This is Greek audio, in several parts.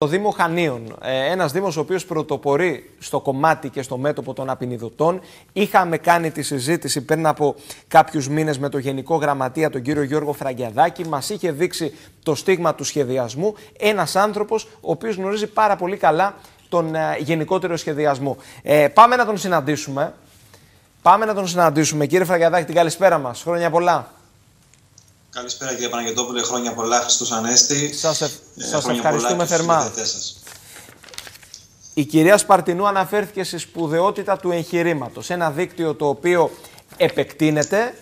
Το Δήμο Χανίων, ένας Δήμος ο οποίος πρωτοπορεί στο κομμάτι και στο μέτωπο των απεινιδωτών. Είχαμε κάνει τη συζήτηση πριν από κάποιους μήνες με τον Γενικό Γραμματέα, τον κύριο Γιώργο Φραγκιαδάκη. Μας είχε δείξει το στίγμα του σχεδιασμού. Ένας άνθρωπος ο οποίος γνωρίζει πάρα πολύ καλά τον γενικότερο σχεδιασμό. Πάμε να τον συναντήσουμε. Κύριε Φραγκιαδάκη, την καλησπέρα μας. Χρόνια πολλά. Καλησπέρα κύριε Παναγιωτόπουλε, χρόνια πολλά, Χριστός Ανέστη. Σας ευχαριστούμε θερμά. Η κυρία Σπαρτινού αναφέρθηκε στη σπουδαιότητα του εγχειρήματος. Ένα δίκτυο το οποίο επεκτείνεται,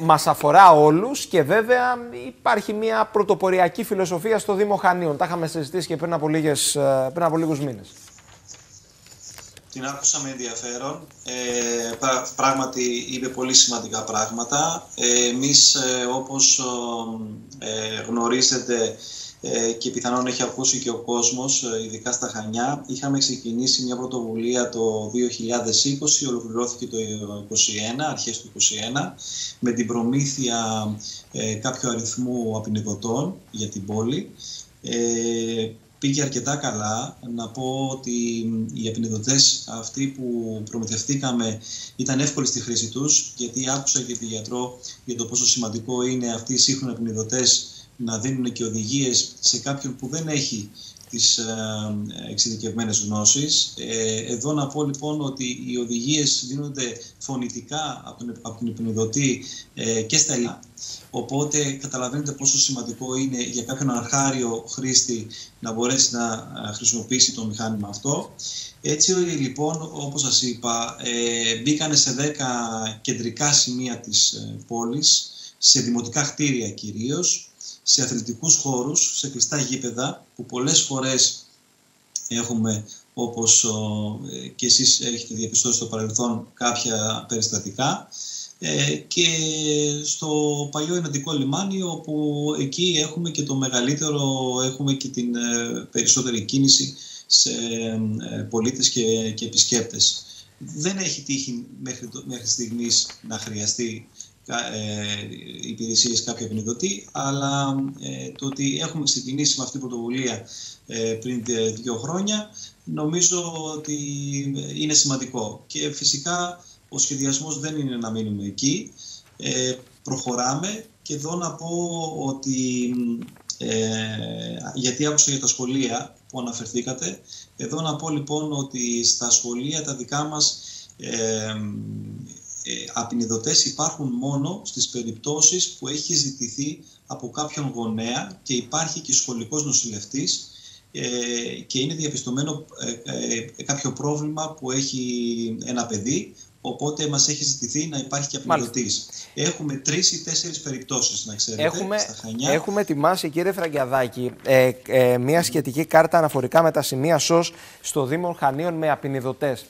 μας αφορά όλους και βέβαια υπάρχει μια πρωτοποριακή φιλοσοφία στο Δήμο Χανίων. Τα είχαμε συζητήσει και πριν από λίγους μήνες. Την άκουσα με ενδιαφέρον, πράγματι είπε πολύ σημαντικά πράγματα. Εμείς όπως γνωρίζετε και πιθανόν έχει ακούσει και ο κόσμος, ειδικά στα Χανιά, είχαμε ξεκινήσει μια πρωτοβουλία το 2020, ολοκληρώθηκε το 2021, αρχές του 2021, με την προμήθεια κάποιου αριθμού απεινιδωτών για την πόλη. Πήγε αρκετά καλά. Να πω ότι οι απεινιδωτές αυτοί που προμηθευτήκαμε ήταν εύκολοι στη χρήση τους, γιατί άκουσα και τη γιατρό για το πόσο σημαντικό είναι αυτοί οι σύγχρονοι απεινιδωτές να δίνουν και οδηγίες σε κάποιον που δεν έχει τις εξειδικευμένες γνώσεις. Εδώ να πω λοιπόν ότι οι οδηγίες δίνονται φωνητικά από τον απεινιδωτή και στα ελληνικά. Οπότε καταλαβαίνετε πόσο σημαντικό είναι για κάποιον αρχάριο χρήστη να μπορέσει να χρησιμοποιήσει το μηχάνημα αυτό. Έτσι λοιπόν, όπως σας είπα, μπήκανε σε 10 κεντρικά σημεία της πόλης, σε δημοτικά κτίρια κυρίως, σε αθλητικούς χώρους, σε κλειστά γήπεδα που πολλές φορές έχουμε, όπως και εσείς έχετε διαπιστώσει στο παρελθόν, κάποια περιστατικά, και στο παλιό Εναντικό λιμάνι, όπου εκεί έχουμε και το μεγαλύτερο, έχουμε και την περισσότερη κίνηση σε πολίτες και επισκέπτες. Δεν έχει τύχει μέχρι στιγμής να χρειαστεί υπηρεσίες κάποια απεινιδωτή, αλλά το ότι έχουμε ξεκινήσει με αυτή την πρωτοβουλία πριν 2 χρόνια, νομίζω ότι είναι σημαντικό. Και φυσικά ο σχεδιασμός δεν είναι να μείνουμε εκεί. Προχωράμε και εδώ να πω ότι, γιατί άκουσα για τα σχολεία που αναφερθήκατε, εδώ να πω λοιπόν ότι στα σχολεία τα δικά μας απεινιδωτές υπάρχουν μόνο στις περιπτώσεις που έχει ζητηθεί από κάποιον γονέα και υπάρχει και σχολικός νοσηλευτής και είναι διαπιστωμένο κάποιο πρόβλημα που έχει ένα παιδί, οπότε μας έχει ζητηθεί να υπάρχει και απεινιδωτής. Έχουμε 3 ή 4 περιπτώσεις, να ξέρετε, στα Χανιά. Έχουμε ετοιμάσει, κύριε Φραγκιαδάκη, μια σχετική κάρτα αναφορικά με τα σημεία ΣΟΣ στο Δήμο Χανίων με απεινιδωτές.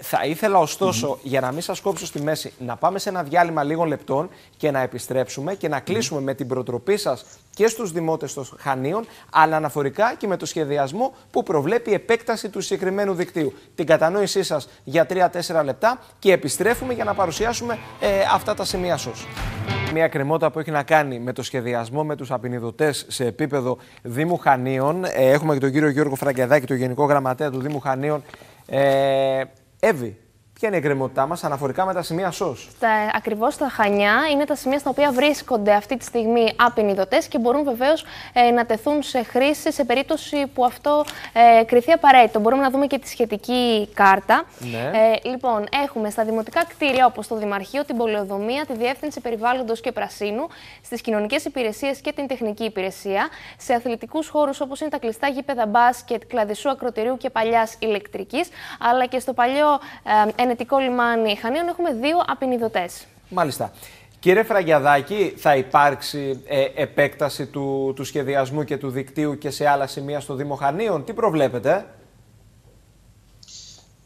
Θα ήθελα ωστόσο, για να μην σας κόψω στη μέση, να πάμε σε ένα διάλειμμα λίγων λεπτών και να επιστρέψουμε και να κλείσουμε με την προτροπή σας και στους δημότες των Χανίων, αλλά αναφορικά και με το σχεδιασμό που προβλέπει η επέκταση του συγκεκριμένου δικτύου. Την κατανόησή σας για 3-4 λεπτά και επιστρέφουμε για να παρουσιάσουμε αυτά τα σημεία ΣΟΣ. Μια κρεμότητα που έχει να κάνει με το σχεδιασμό με τους απεινιδωτές σε επίπεδο Δήμου Χανίων. Έχουμε και τον κύριο Γιώργο Φραγκιαδάκη, τον Γενικό Γραμματέα του Δήμου Χανίων. Εύη, ποια είναι η εκκρεμότητά μας αναφορικά με τα σημεία ΣΟΣ? Ακριβώς στα Χανιά είναι τα σημεία στα οποία βρίσκονται αυτή τη στιγμή απεινιδωτές και μπορούν βεβαίως να τεθούν σε χρήση σε περίπτωση που αυτό κριθεί απαραίτητο. Μπορούμε να δούμε και τη σχετική κάρτα. Ναι. Λοιπόν, έχουμε στα δημοτικά κτίρια όπως το Δημαρχείο, την Πολεοδομία, τη Διεύθυνση Περιβάλλοντος και Πρασίνου, στις κοινωνικές υπηρεσίες και την τεχνική υπηρεσία, σε αθλητικούς χώρους όπως είναι τα κλειστά γήπεδα μπάσκετ, κλαδισσού, ακροτηρίου και παλιάς ηλεκτρικής, αλλά και στο παλιό Ενετικό λιμάνι Χανίων έχουμε 2 απεινιδωτές. Μάλιστα. Κύριε Φραγκιαδάκη, θα υπάρξει επέκταση του σχεδιασμού και του δικτύου και σε άλλα σημεία στο Δήμο Χανίων? Τι προβλέπετε?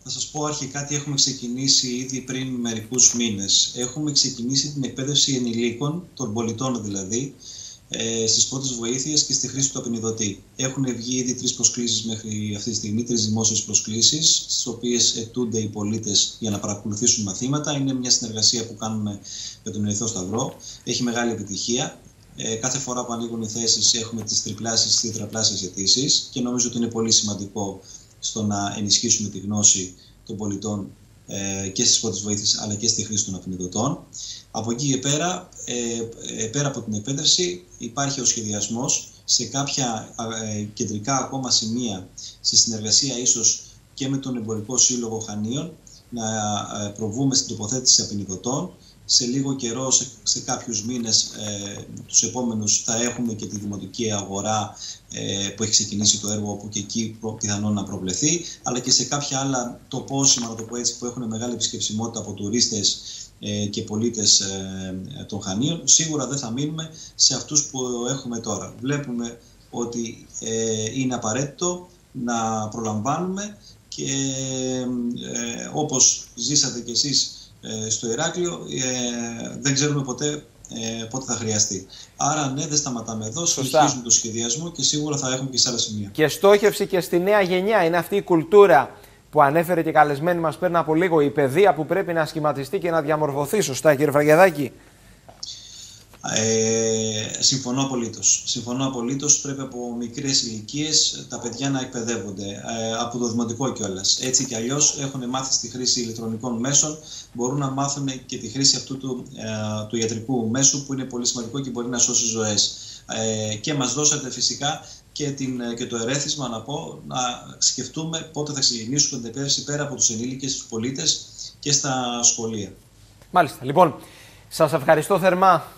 Θα σας πω αρχικά τι έχουμε ξεκινήσει ήδη πριν μερικούς μήνες. Έχουμε ξεκινήσει την εκπαίδευση ενηλίκων, των πολιτών δηλαδή, στις πρώτες βοήθειες και στη χρήση του απεινιδωτή. Έχουν βγει ήδη 3 προσκλήσεις μέχρι αυτή τη στιγμή, 3 δημόσιες προσκλήσεις, στις οποίες ετούνται οι πολίτες για να παρακολουθήσουν μαθήματα. Είναι μια συνεργασία που κάνουμε με τον Ερυθρό Σταυρό. Έχει μεγάλη επιτυχία. Κάθε φορά που ανοίγουν οι θέσεις έχουμε τις τριπλάσιες, τις τετραπλάσιες αιτήσεις και νομίζω ότι είναι πολύ σημαντικό στο να ενισχύσουμε τη γνώση των πολιτών και στις πρώτες βοήθειες αλλά και στη χρήση των απεινιδωτών. Από εκεί και πέρα, πέρα από την εκπαίδευση, υπάρχει ο σχεδιασμός σε κάποια κεντρικά ακόμα σημεία, σε συνεργασία ίσως και με τον Εμπορικό Σύλλογο Χανίων, να προβούμε στην τοποθέτηση απεινιδωτών. Σε λίγο καιρό, σε κάποιους μήνες, τους επόμενους, θα έχουμε και τη δημοτική αγορά που έχει ξεκινήσει το έργο, όπου και εκεί πιθανόν να προβλεφθεί, αλλά και σε κάποια άλλα τοπόσημα, να το πω έτσι, που έχουν μεγάλη επισκεψιμότητα από τουρίστες και πολίτες των Χανίων. Σίγουρα δεν θα μείνουμε σε αυτούς που έχουμε τώρα. Βλέπουμε ότι είναι απαραίτητο να προλαμβάνουμε και όπως ζήσατε κι εσείς στο Ηράκλειο, δεν ξέρουμε ποτέ πότε θα χρειαστεί. Άρα ναι, δεν σταματάμε εδώ, συνεχίζουμε το σχεδιασμό και σίγουρα θα έχουμε και σε άλλα σημεία. Και στόχευση και στη νέα γενιά, είναι αυτή η κουλτούρα που ανέφερε και καλεσμένη μας πριν από λίγο, η παιδεία που πρέπει να σχηματιστεί και να διαμορφωθεί. Σωστά, κύριε Φραγκιαδάκη? Συμφωνώ απολύτως. Πρέπει από μικρές ηλικίες τα παιδιά να εκπαιδεύονται, από το δημοτικό κιόλας. Έτσι κι αλλιώς έχουν μάθει στη χρήση ηλεκτρονικών μέσων, μπορούν να μάθουν και τη χρήση αυτού του ιατρικού μέσου που είναι πολύ σημαντικό και μπορεί να σώσει ζωές. Και μας δώσατε φυσικά και το ερέθισμα να πω, να σκεφτούμε πότε θα ξεκινήσουμε την εκπαίδευση πέρα από τους ενήλικες, τους πολίτες και στα σχολεία. Μάλιστα. Λοιπόν, σας ευχαριστώ θερμά.